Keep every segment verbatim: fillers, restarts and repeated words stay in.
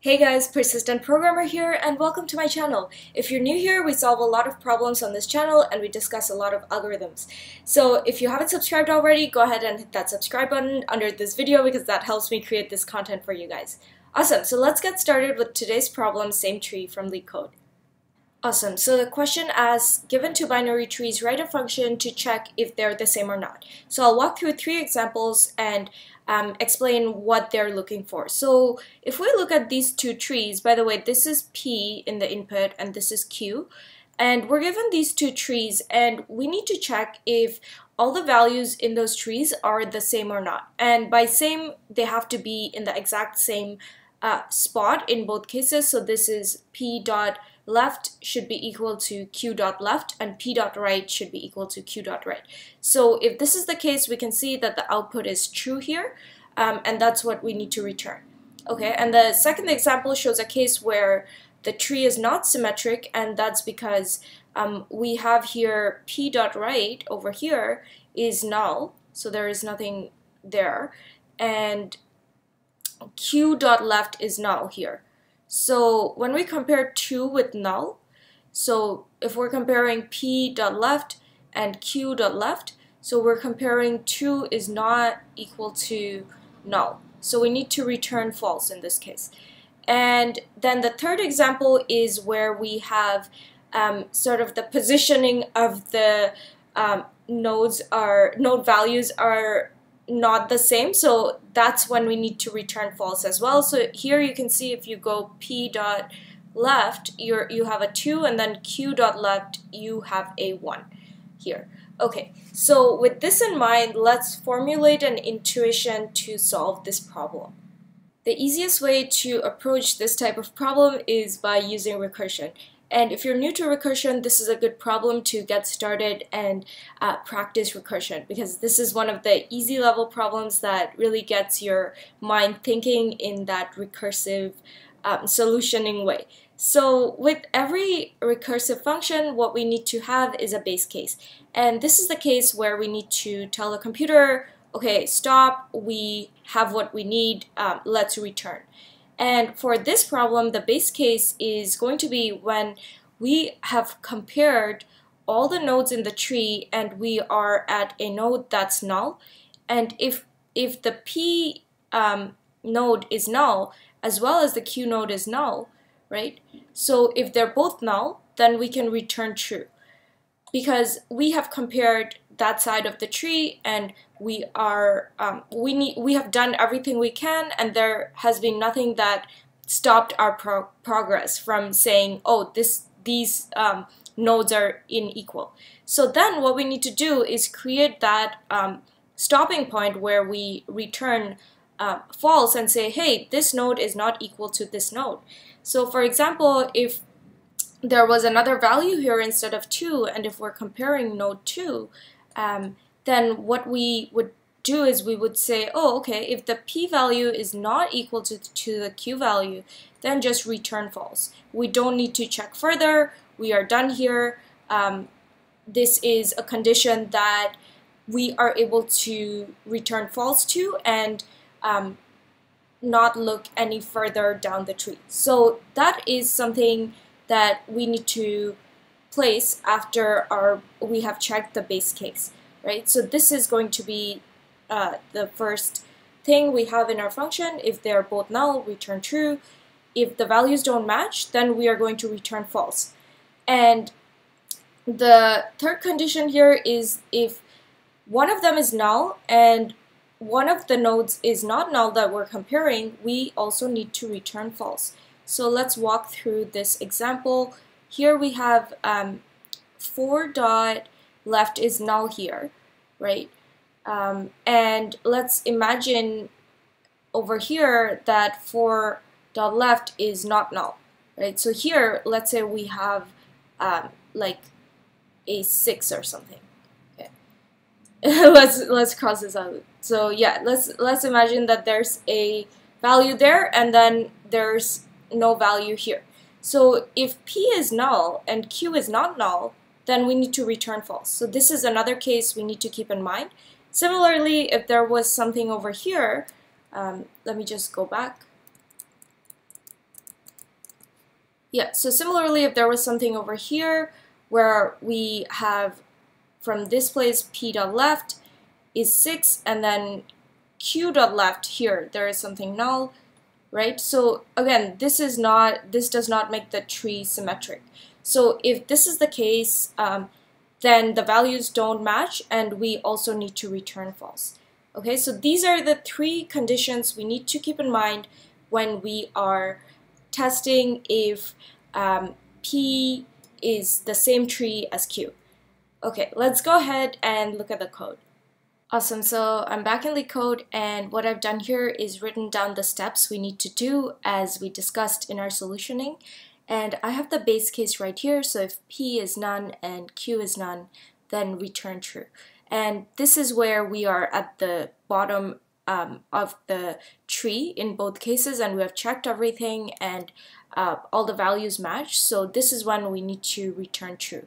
Hey guys, Persistent Programmer here and welcome to my channel. If you're new here, we solve a lot of problems on this channel and we discuss a lot of algorithms. So if you haven't subscribed already, go ahead and hit that subscribe button under this video because that helps me create this content for you guys. Awesome, so let's get started with today's problem, same tree from LeetCode. Awesome, so the question asks, given two binary trees, write a function to check if they're the same or not. So I'll walk through three examples and um, explain what they're looking for. So if we look at these two trees, by the way, this is P in the input and this is Q, and we're given these two trees and we need to check if all the values in those trees are the same or not. And by same, they have to be in the exact same uh, spot in both cases. So this is P dot left should be equal to q dot left and p dot right should be equal to q dot right. So if this is the case, we can see that the output is true here, um, and that's what we need to return. Okay, and the second example shows a case where the tree is not symmetric, and that's because um, we have here p dot right over here is null, so there is nothing there, and q dot left is null here. So when we compare true with null, so if we're comparing p.left and q.left, so we're comparing true is not equal to null. So we need to return false in this case. And then the third example is where we have um, sort of the positioning of the um, nodes are, node values are not the same, so that's when we need to return false as well. So here you can see if you go p dot left, you you have a two, and then q dot left you have a one here. Okay, so with this in mind, let's formulate an intuition to solve this problem. The easiest way to approach this type of problem is by using recursion. And if you're new to recursion, this is a good problem to get started and uh, practice recursion, because this is one of the easy level problems that really gets your mind thinking in that recursive um, solutioning way. So with every recursive function, what we need to have is a base case. And this is the case where we need to tell the computer, okay, stop, we have what we need, um, let's return. And for this problem, the base case is going to be when we have compared all the nodes in the tree and we are at a node that's null. And if, if the P um, node is null, as well as the Q node is null, right? So if they're both null, then we can return true, because we have compared that side of the tree and we are um, we need we have done everything we can, and there has been nothing that stopped our pro progress from saying, oh, this these um, nodes are unequal. So then what we need to do is create that um, stopping point where we return uh, false and say, hey, this node is not equal to this node. So for example, if there was another value here instead of two, and if we're comparing node two, um, then what we would do is we would say, oh, okay, if the p value is not equal to, to the q value, then just return false. We don't need to check further. We are done here. Um, this is a condition that we are able to return false to, and um, not look any further down the tree. So that is something that we need to place after our we have checked the base case, right? So this is going to be uh, the first thing we have in our function. If they're both null, return true. If the values don't match, then we are going to return false. And the third condition here is if one of them is null and one of the nodes is not null that we're comparing, we also need to return false. So let's walk through this example. Here we have um, four dot left is null here, right? Um, and let's imagine over here that four dot left is not null, right? So here, let's say we have um, like a six or something. Okay, let's let's cross this out. So yeah, let's let's imagine that there's a value there, and then there's no value here. So if p is null and q is not null, then we need to return false. So this is another case we need to keep in mind. Similarly, if there was something over here, um, let me just go back. Yeah, so similarly, if there was something over here where we have from this place p.left is six, and then q.left here, there is something null, right? So again, this is not, this does not make the tree symmetric. So if this is the case, um, then the values don't match, and we also need to return false. Okay, so these are the three conditions we need to keep in mind when we are testing if um, P is the same tree as Q. Okay, let's go ahead and look at the code. Awesome, so I'm back in LeetCode, and what I've done here is written down the steps we need to do as we discussed in our solutioning. And I have the base case right here, so if P is none and Q is none, then return true. And this is where we are at the bottom um, of the tree in both cases, and we have checked everything and uh, all the values match, so this is when we need to return true.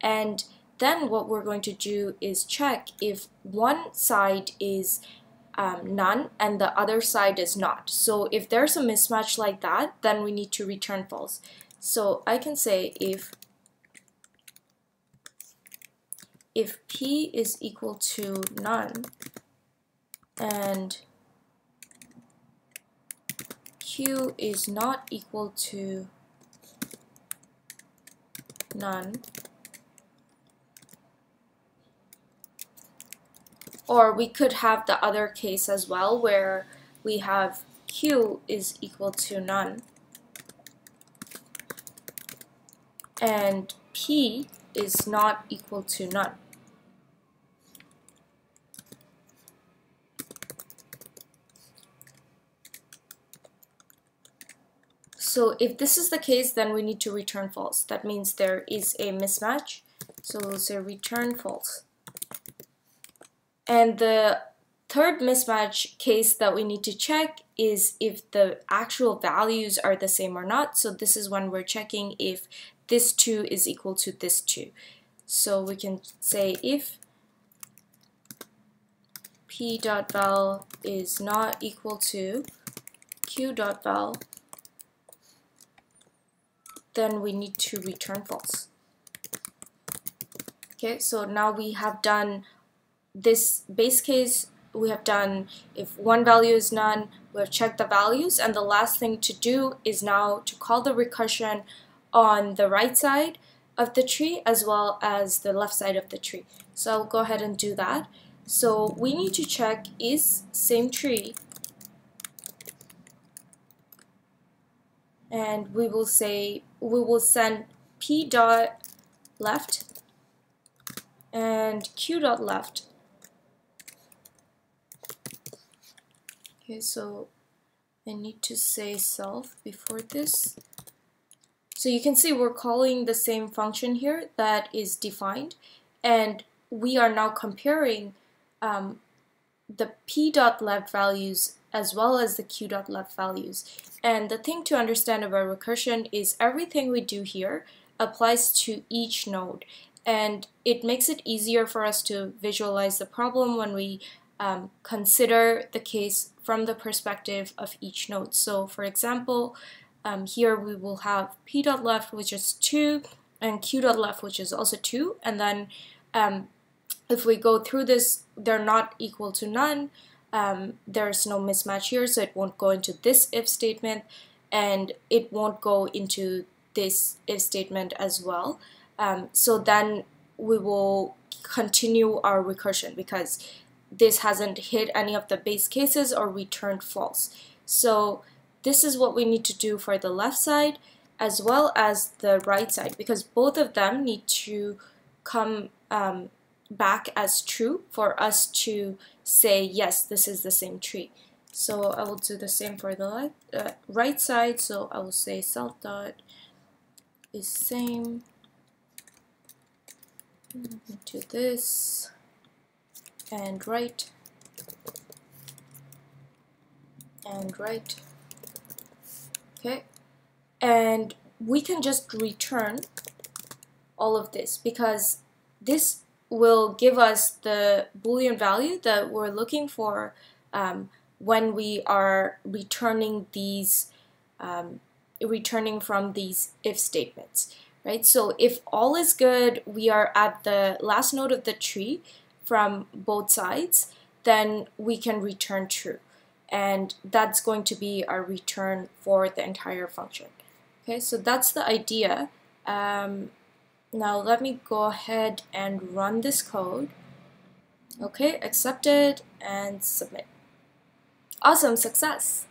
And then what we're going to do is check if one side is Um, none and the other side is not. So if there's a mismatch like that, then we need to return false. So I can say if if P is equal to none and Q is not equal to none, or we could have the other case as well where we have Q is equal to none and P is not equal to none. So if this is the case, then we need to return false. That means there is a mismatch. So we'll say return false. And the third mismatch case that we need to check is if the actual values are the same or not. So this is when we're checking if this two is equal to this two. So we can say if p.val is not equal to q.val, then we need to return false. Okay, so now we have done this base case, we have done if one value is none, we have checked the values, and the last thing to do is now to call the recursion on the right side of the tree as well as the left side of the tree. So I'll go ahead and do that. So we need to check is same tree, and we will say we will send p dot left and q dot left. Okay, so I need to say self before this. So you can see we're calling the same function here that is defined, and we are now comparing um, the p.left values as well as the q.left values. And the thing to understand about recursion is everything we do here applies to each node, and it makes it easier for us to visualize the problem when we um, consider the case from the perspective of each node. So for example, um, here we will have p.left, which is two, and q.left, which is also two, and then um, if we go through this, they're not equal to none, um, there's no mismatch here, so it won't go into this if statement, and it won't go into this if statement as well. Um, so then we will continue our recursion because this hasn't hit any of the base cases or returned false. So this is what we need to do for the left side as well as the right side, because both of them need to come um, back as true for us to say yes, this is the same tree. So I will do the same for the left, uh, right side. So I will say self dot is same to this and right and right. Okay, and we can just return all of this because this will give us the Boolean value that we're looking for um, when we are returning these um, returning from these if statements, right? So if all is good, we are at the last node of the tree from both sides, then we can return true. And that's going to be our return for the entire function. Okay, so that's the idea. Um, now let me go ahead and run this code. Okay, accepted and submit. Awesome, success!